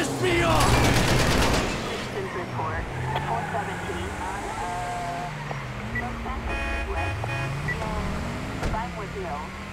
pissed me off! Distance report, 417. West, Hill, Vinewood Hill.